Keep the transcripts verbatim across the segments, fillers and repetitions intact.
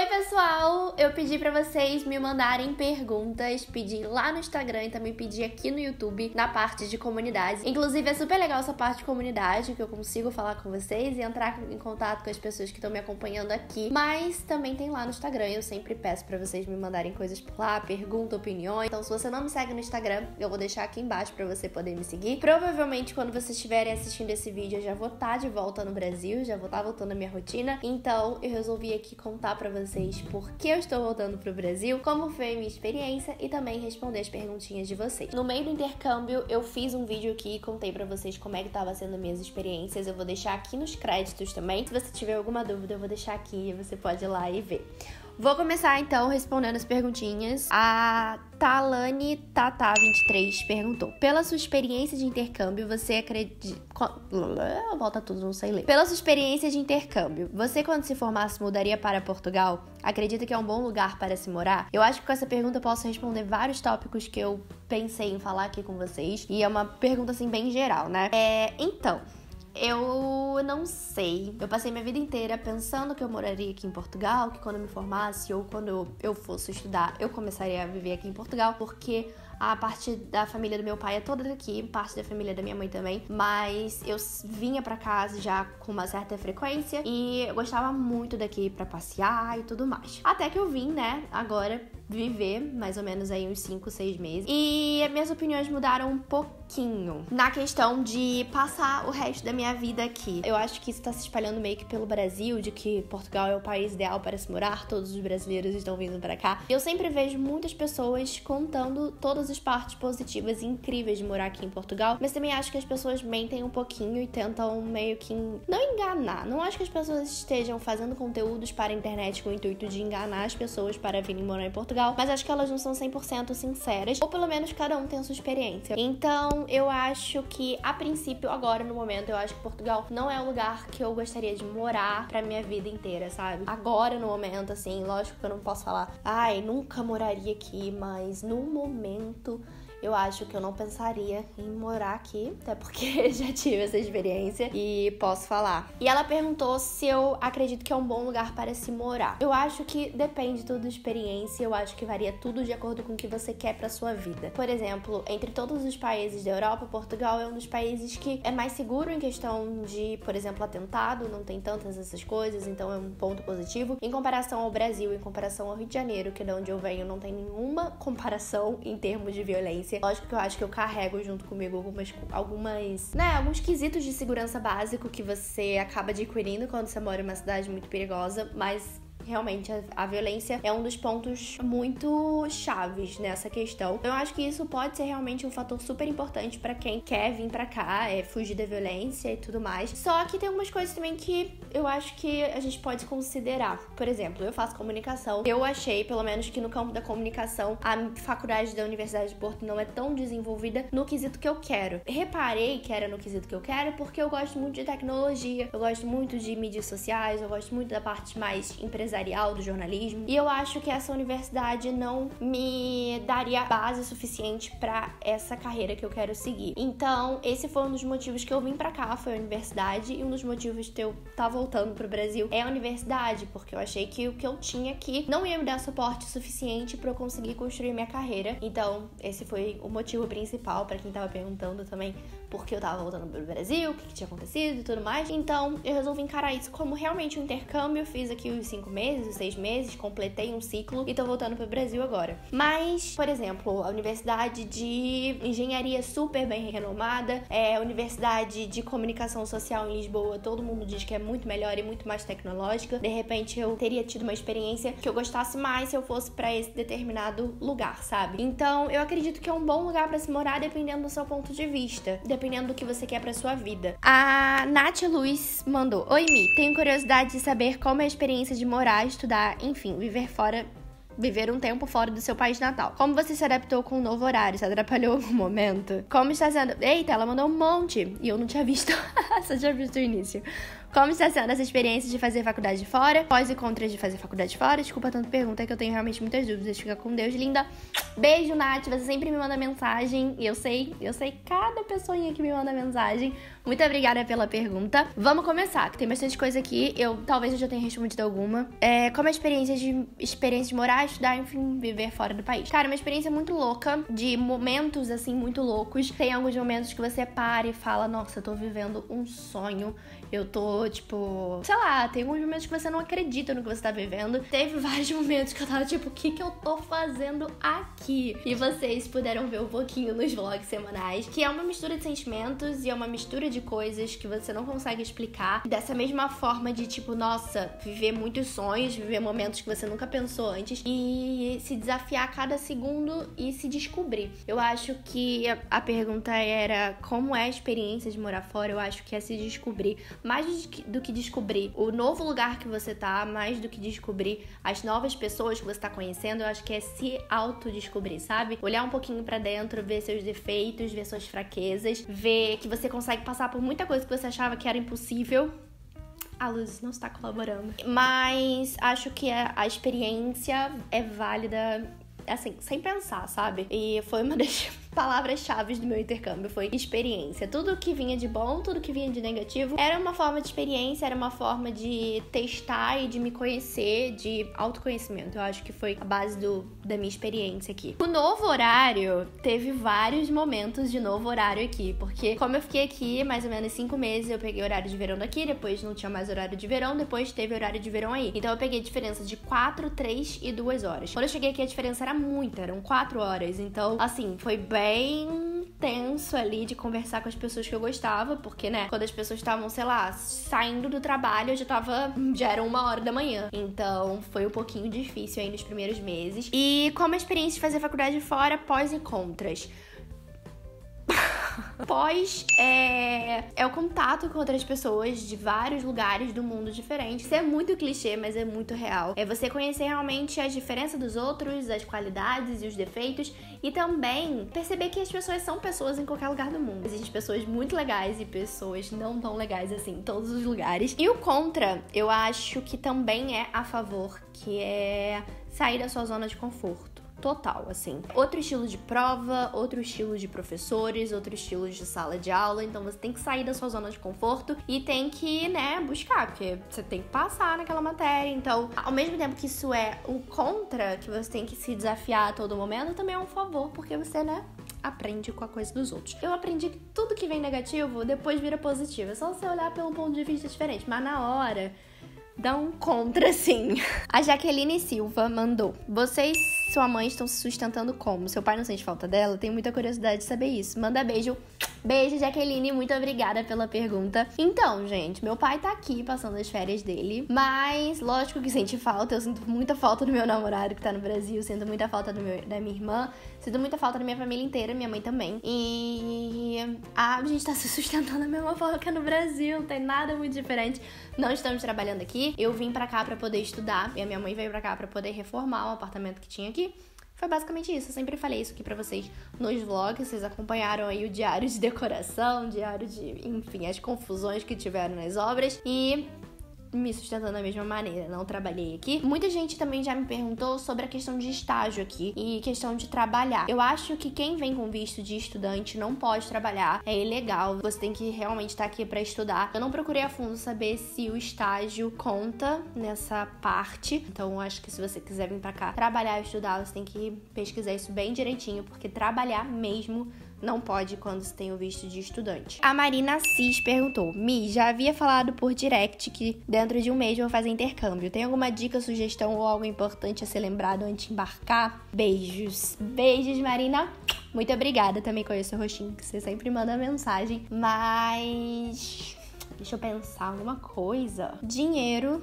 Oi, pessoal! Eu pedi pra vocês me mandarem perguntas, pedi lá no Instagram e também pedi aqui no YouTube, na parte de comunidades. Inclusive, é super legal essa parte de comunidade, que eu consigo falar com vocês e entrar em contato com as pessoas que estão me acompanhando aqui. Mas também tem lá no Instagram, eu sempre peço pra vocês me mandarem coisas por lá, pergunta, opiniões. Então, se você não me segue no Instagram, eu vou deixar aqui embaixo pra você poder me seguir. Provavelmente, quando vocês estiverem assistindo esse vídeo, eu já vou estar de volta no Brasil, já vou estar voltando à minha rotina. Então, eu resolvi aqui contar pra vocês por que eu estou voltando pro Brasil, como foi a minha experiência e também responder as perguntinhas de vocês. No meio do intercâmbio, eu fiz um vídeo aqui e contei pra vocês como é que tava sendo minhas experiências. Eu vou deixar aqui nos créditos também. Se você tiver alguma dúvida, eu vou deixar aqui e você pode ir lá e ver. Vou começar, então, respondendo as perguntinhas. A Talane Tata vinte e três perguntou: pela sua experiência de intercâmbio, você acredita... Volta tudo, não sei ler. Pela sua experiência de intercâmbio, você, quando se formasse, mudaria para Portugal? Acredita que é um bom lugar para se morar? Eu acho que com essa pergunta eu posso responder vários tópicos que eu pensei em falar aqui com vocês. E é uma pergunta, assim, bem geral, né? É... Então... Eu não sei. Eu passei minha vida inteira pensando que eu moraria aqui em Portugal, que quando eu me formasse ou quando eu fosse estudar, eu começaria a viver aqui em Portugal, porque a parte da família do meu pai é toda daqui, parte da família da minha mãe também, mas eu vinha pra casa já com uma certa frequência e eu gostava muito daqui pra passear e tudo mais. Até que eu vim, né, agora viver mais ou menos aí uns cinco, seis meses. E minhas opiniões mudaram um pouquinho na questão de passar o resto da minha vida aqui. Eu acho que isso tá se espalhando meio que pelo Brasil, de que Portugal é o país ideal para se morar, todos os brasileiros estão vindo pra cá. Eu sempre vejo muitas pessoas contando todas as partes positivas e incríveis de morar aqui em Portugal, mas também acho que as pessoas mentem um pouquinho e tentam meio que não enganar. Não acho que as pessoas estejam fazendo conteúdos para a internet com o intuito de enganar as pessoas para virem morar em Portugal, mas acho que elas não são cem por cento sinceras, ou pelo menos cada um tem a sua experiência. Então eu acho que, a princípio, agora no momento, eu acho que Portugal não é o lugar que eu gostaria de morar pra minha vida inteira, sabe? Agora no momento, assim, lógico que eu não posso falar ai, nunca moraria aqui, mas no momento eu acho que eu não pensaria em morar aqui, até porque já tive essa experiência e posso falar. E ela perguntou se eu acredito que é um bom lugar para se morar. Eu acho que depende tudo da experiência, eu acho que varia tudo de acordo com o que você quer para sua vida. Por exemplo, entre todos os países da Europa, Portugal é um dos países que é mais seguro em questão de, por exemplo, atentado, não tem tantas essas coisas, então é um ponto positivo. Em comparação ao Brasil, em comparação ao Rio de Janeiro, que é de onde eu venho, não tem nenhuma comparação em termos de violência. Lógico que eu acho que eu carrego junto comigo algumas, algumas, né, alguns quesitos de segurança básico que você acaba adquirindo quando você mora em uma cidade muito perigosa, mas realmente a, a violência é um dos pontos muito chaves nessa questão. Eu acho que isso pode ser realmente um fator super importante pra quem quer vir pra cá, é fugir da violência e tudo mais. Só que tem algumas coisas também que eu acho que a gente pode considerar. Por exemplo, eu faço comunicação. Eu achei, pelo menos, que no campo da comunicação a faculdade da Universidade de Porto não é tão desenvolvida no quesito que eu quero. Reparei que era no quesito que eu quero porque eu gosto muito de tecnologia, eu gosto muito de mídias sociais, eu gosto muito da parte mais empresarial, do jornalismo, e eu acho que essa universidade não me daria base suficiente pra essa carreira que eu quero seguir. Então, esse foi um dos motivos que eu vim pra cá, foi a universidade, e um dos motivos de eu estar voltando pro Brasil é a universidade, porque eu achei que o que eu tinha aqui não ia me dar suporte suficiente pra eu conseguir construir minha carreira. Então, esse foi o motivo principal pra quem tava perguntando também por que eu tava voltando pro Brasil, o que, que tinha acontecido e tudo mais. Então, eu resolvi encarar isso como realmente um intercâmbio, eu fiz aqui os cinco meses meses, os seis meses, completei um ciclo e tô voltando pro Brasil agora. Mas, por exemplo, a Universidade de Engenharia super bem renomada, é, a Universidade de Comunicação Social em Lisboa, todo mundo diz que é muito melhor e muito mais tecnológica. De repente, eu teria tido uma experiência que eu gostasse mais se eu fosse pra esse determinado lugar, sabe? Então, eu acredito que é um bom lugar pra se morar dependendo do seu ponto de vista, dependendo do que você quer pra sua vida. A Nath Luiz mandou: oi, Mi, tenho curiosidade de saber como é a experiência de morar, estudar, enfim, viver fora, viver um tempo fora do seu país natal. Como você se adaptou com o novo horário? Se atrapalhou em algum momento? Como está sendo... Eita, ela mandou um monte! E eu não tinha visto. Só tinha visto o início. Como está sendo essa experiência de fazer faculdade fora? Pós e contras de fazer faculdade fora? Desculpa tanta pergunta, que eu tenho realmente muitas dúvidas. Fica com Deus, linda. Beijo, Nath. Você sempre me manda mensagem. E eu sei, eu sei cada pessoinha que me manda mensagem. Muito obrigada pela pergunta. Vamos começar, que tem bastante coisa aqui. Eu talvez eu já tenha respondido alguma. É, como a experiência de, experiência de morar, estudar, enfim, viver fora do país. Cara, uma experiência muito louca, de momentos, assim, muito loucos. Tem alguns momentos que você para e fala, nossa, eu tô vivendo um sonho. Eu tô, tipo... Sei lá, tem alguns momentos que você não acredita no que você tá vivendo. Teve vários momentos que eu tava, tipo, o que que eu tô fazendo aqui? E vocês puderam ver um pouquinho nos vlogs semanais, que é uma mistura de sentimentos e é uma mistura de coisas que você não consegue explicar. Dessa mesma forma de, tipo, nossa, viver muitos sonhos, viver momentos que você nunca pensou antes e se desafiar a cada segundo e se descobrir. Eu acho que a pergunta era como é a experiência de morar fora. Eu acho que é se descobrir. Mais do que descobrir o novo lugar que você tá, mais do que descobrir as novas pessoas que você tá conhecendo, eu acho que é se autodescobrir, sabe? Olhar um pouquinho pra dentro, ver seus defeitos, ver suas fraquezas, ver que você consegue passar por muita coisa que você achava que era impossível. A luz não está colaborando. Mas acho que a experiência é válida, assim, sem pensar, sabe? E foi uma das palavras-chave do meu intercâmbio, foi experiência. Tudo que vinha de bom, tudo que vinha de negativo, era uma forma de experiência, era uma forma de testar e de me conhecer, de autoconhecimento. Eu acho que foi a base do, da minha experiência aqui. O novo horário, teve vários momentos de novo horário aqui, porque como eu fiquei aqui mais ou menos cinco meses, eu peguei horário de verão daqui, depois não tinha mais horário de verão, depois teve horário de verão aí. Então eu peguei diferença de quatro, três e duas horas. Quando eu cheguei aqui, a diferença era muita, eram quatro horas. Então, assim, foi bem bem tenso ali de conversar com as pessoas que eu gostava, porque, né, quando as pessoas estavam, sei lá, saindo do trabalho, eu já tava, já era uma hora da manhã. Então, foi um pouquinho difícil aí nos primeiros meses. E como a experiência de fazer faculdade fora, pós e contras. Pós é, é o contato com outras pessoas de vários lugares do mundo diferentes. Isso é muito clichê, mas é muito real. É você conhecer realmente as diferenças dos outros, as qualidades e os defeitos, e também perceber que as pessoas são pessoas em qualquer lugar do mundo. Existem pessoas muito legais e pessoas não tão legais assim em todos os lugares. E o contra, eu acho que também é a favor, que é sair da sua zona de conforto. Total, assim. Outro estilo de prova, outro estilo de professores, outro estilo de sala de aula. Então você tem que sair da sua zona de conforto e tem que, né, buscar, porque você tem que passar naquela matéria. Então, ao mesmo tempo que isso é um contra, que você tem que se desafiar a todo momento, também é um favor, porque você, né, aprende com a coisa dos outros. Eu aprendi que tudo que vem negativo depois vira positivo. É só você olhar pelo ponto de vista diferente. Mas na hora, dá um contra, sim. A Jaqueline Silva mandou: vocês e sua mãe estão se sustentando como? Seu pai não sente falta dela? Tenho muita curiosidade de saber isso. Manda beijo. Beijo, Jaqueline. Muito obrigada pela pergunta. Então, gente, meu pai tá aqui passando as férias dele, mas lógico que sente falta. Eu sinto muita falta do meu namorado que tá no Brasil, sinto muita falta do meu, da minha irmã, sinto muita falta da minha família inteira, minha mãe também. E a gente tá se sustentando da mesma forma que no Brasil, não tem nada muito diferente. Não estamos trabalhando aqui. Eu vim pra cá pra poder estudar e a minha mãe veio pra cá pra poder reformar o apartamento que tinha aqui. Foi basicamente isso. Eu sempre falei isso aqui pra vocês nos vlogs. Vocês acompanharam aí o diário de decoração, diário de, enfim, as confusões que tiveram nas obras. E me sustentando da mesma maneira, não trabalhei aqui. Muita gente também já me perguntou sobre a questão de estágio aqui e questão de trabalhar. Eu acho que quem vem com visto de estudante não pode trabalhar, é ilegal, você tem que realmente estar aqui pra estudar. Eu não procurei a fundo saber se o estágio conta nessa parte, então acho que se você quiser vir pra cá trabalhar e estudar, você tem que pesquisar isso bem direitinho, porque trabalhar mesmo não pode quando se tem o visto de estudante. A Marina Assis perguntou: Mi, já havia falado por direct que dentro de um mês vou fazer intercâmbio. Tem alguma dica, sugestão ou algo importante a ser lembrado antes de embarcar? Beijos. Beijos, Marina. Muito obrigada. Também conheço o rostinho, que você sempre manda mensagem. Mas... deixa eu pensar alguma coisa. Dinheiro...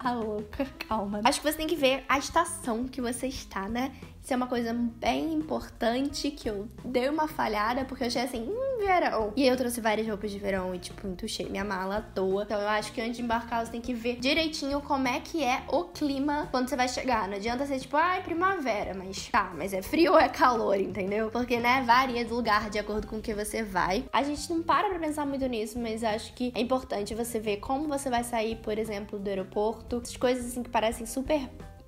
A louca, calma. Acho que você tem que ver a estação que você está, né? Isso é uma coisa bem importante, que eu dei uma falhada, porque eu achei assim, hum, verão. E eu trouxe várias roupas de verão e, tipo, entuchei minha mala à toa. Então eu acho que antes de embarcar, você tem que ver direitinho como é que é o clima quando você vai chegar. Não adianta ser, tipo, ai, ah, é primavera, mas tá, mas é frio ou é calor, entendeu? Porque, né, varia de lugar de acordo com o que você vai. A gente não para pra pensar muito nisso, mas acho que é importante você ver como você vai sair, por exemplo, do aeroporto. Essas coisas, assim, que parecem super...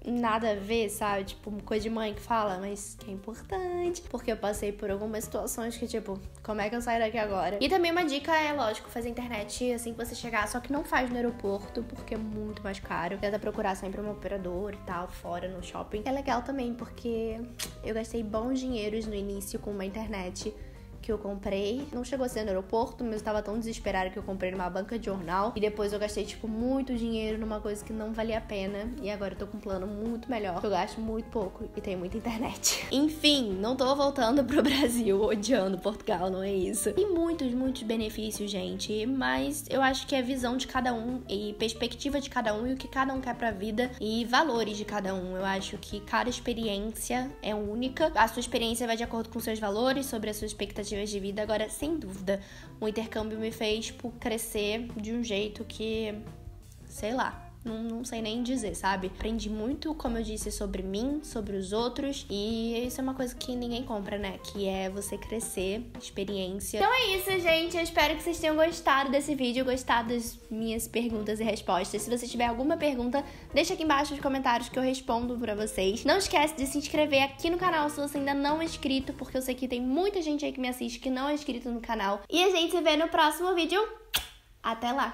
nada a ver, sabe? Tipo, uma coisa de mãe que fala, mas que é importante, porque eu passei por algumas situações que, tipo, como é que eu saio daqui agora? E também uma dica é, lógico, fazer internet assim que você chegar, só que não faz no aeroporto, porque é muito mais caro. Tenta procurar sempre um operador e tal, fora, no shopping. É legal também, porque eu gastei bons dinheiros no início com uma internet que eu comprei. Não chegou a ser no aeroporto, mas eu tava tão desesperada que eu comprei numa banca de jornal. E depois eu gastei, tipo, muito dinheiro numa coisa que não valia a pena. E agora eu tô com um plano muito melhor. Eu gasto muito pouco e tenho muita internet. Enfim, não tô voltando pro Brasil odiando Portugal, não é isso. Tem muitos, muitos benefícios, gente. Mas eu acho que é visão de cada um e perspectiva de cada um e o que cada um quer pra vida e valores de cada um. Eu acho que cada experiência é única. A sua experiência vai de acordo com seus valores, sobre a sua expectativa de vida. Agora, sem dúvida, o intercâmbio me fez, tipo, crescer de um jeito que, sei lá, não, não sei nem dizer, sabe? Aprendi muito, como eu disse, sobre mim, sobre os outros, e isso é uma coisa que ninguém compra, né? Que é você crescer, experiência. Então é isso, gente. Eu espero que vocês tenham gostado desse vídeo, gostado das minhas perguntas e respostas. Se você tiver alguma pergunta, deixa aqui embaixo nos comentários que eu respondo pra vocês. Não esquece de se inscrever aqui no canal se você ainda não é inscrito, porque eu sei que tem muita gente aí que me assiste que não é inscrito no canal. E a gente se vê no próximo vídeo. Até lá!